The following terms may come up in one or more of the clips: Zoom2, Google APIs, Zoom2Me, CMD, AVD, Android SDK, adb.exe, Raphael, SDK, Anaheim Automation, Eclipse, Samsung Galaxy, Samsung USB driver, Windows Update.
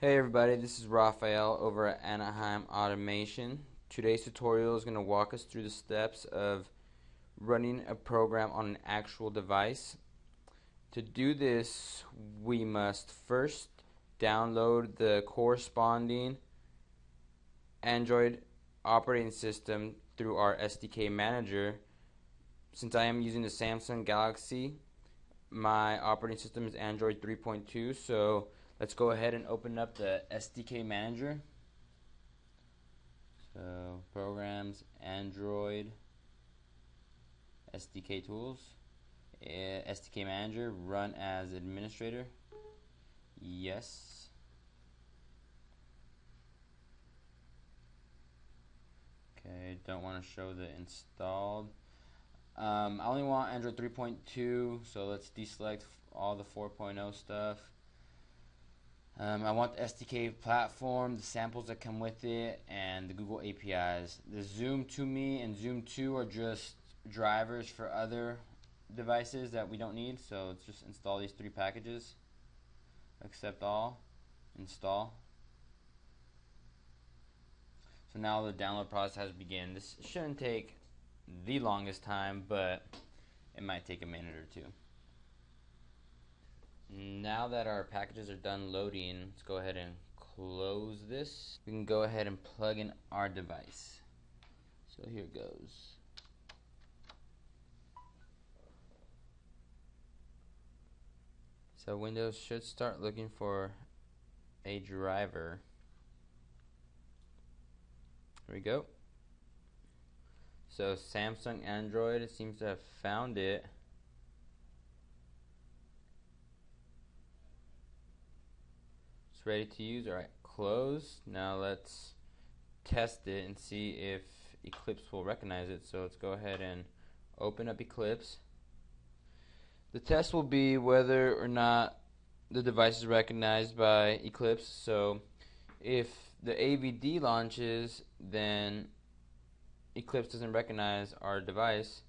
Hey everybody, this is Raphael over at Anaheim Automation. Today's tutorial is going to walk us through the steps of running a program on an actual device. To do this, we must first download the corresponding Android operating system through our SDK manager. Since I am using the Samsung Galaxy, my operating system is Android 3.2, so let's go ahead and open up the SDK manager. So, programs, Android, SDK tools, SDK manager, run as administrator, yes. Okay, don't want to show the installed. I only want Android 3.2, so let's deselect all the 4.0 stuff. I want the SDK platform, the samples that come with it, and the Google APIs. The Zoom2Me and Zoom2 are just drivers for other devices that we don't need, so let's just install these three packages. Accept all, install. So now the download process has begun. This shouldn't take the longest time, but it might take a minute or two. Now that our packages are done loading, let's go ahead and close this. We can go ahead and plug in our device. So here it goes. So Windows should start looking for a driver. Here we go. So Samsung Android seems to have found it. Ready to use. All right, close. Now let's test it and see if Eclipse will recognize it. So let's go ahead and open up Eclipse. The test will be whether or not the device is recognized by Eclipse. So if the AVD launches, then Eclipse doesn't recognize our device.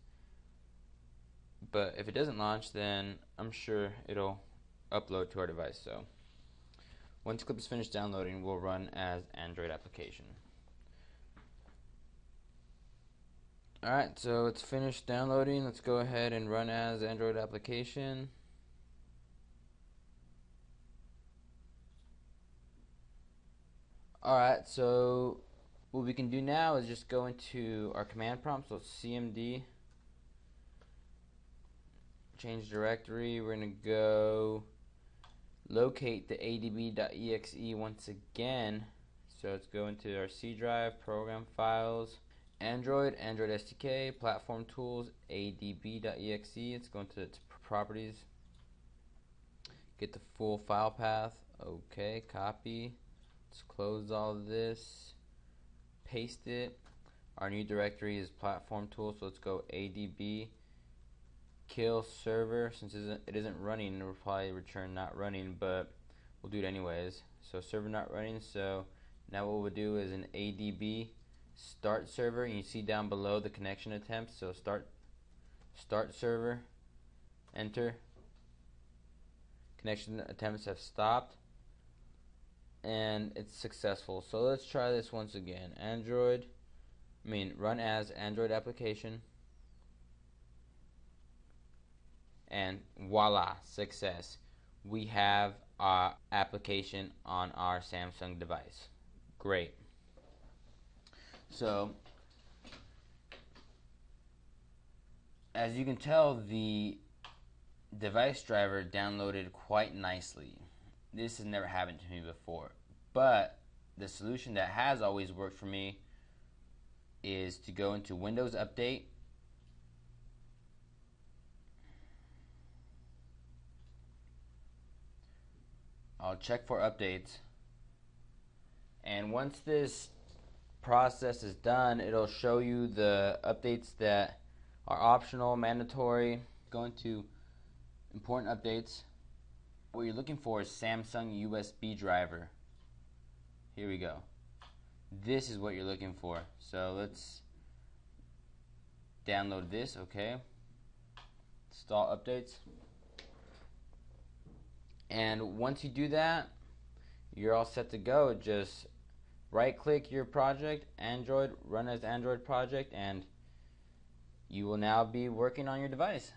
But if it doesn't launch, then I'm sure it'll upload to our device. So once Eclipse is finished downloading, we'll run as Android application. Alright, so it's finished downloading. Let's go ahead and run as Android application. Alright, so what we can do now is just go into our command prompt, so CMD, change directory, we're going to go locate the adb.exe once again. So let's go into our C drive, program files, Android, Android SDK, platform tools, adb.exe. Let's go into its properties, get the full file path. Okay, copy. Let's close all of this, paste it. Our new directory is platform tools, so let's go adb. Kill server. Since it isn't running, it will probably return not running, but we'll do it anyways. So server not running. So now what we'll do is an adb start server, and you see down below the connection attempt. So start server, enter. Connection attempts have stopped, and it's successful. So let's try this once again. Run as Android application. And voila, success. We have our application on our Samsung device. Great. So, as you can tell, the device driver downloaded quite nicely. This has never happened to me before, but the solution that has always worked for me is to go into Windows Update, I'll check for updates, and once this process is done, it'll show you the updates that are optional, mandatory. Go into important updates. What you're looking for is Samsung USB driver. Here we go. This is what you're looking for. So let's download this. Okay. Install updates. And once you do that, you're all set to go. Just right click your project, Android, run as Android project, and you will now be working on your device.